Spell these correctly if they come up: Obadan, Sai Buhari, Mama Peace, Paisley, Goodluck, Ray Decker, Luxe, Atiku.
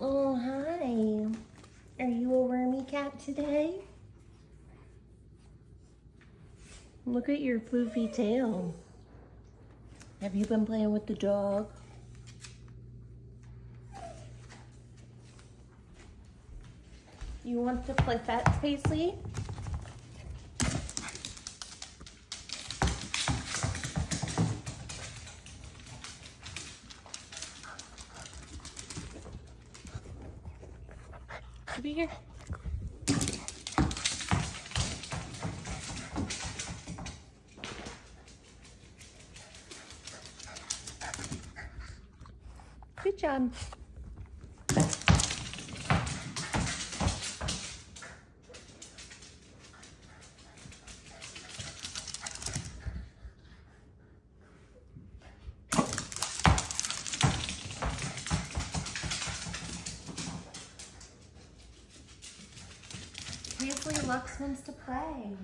Oh, hi. Are you a wormy cat today? Look at your floofy tail. Have you been playing with the dog? You want to play fetch, Paisley? Be here. Good job. Luxe wants to play.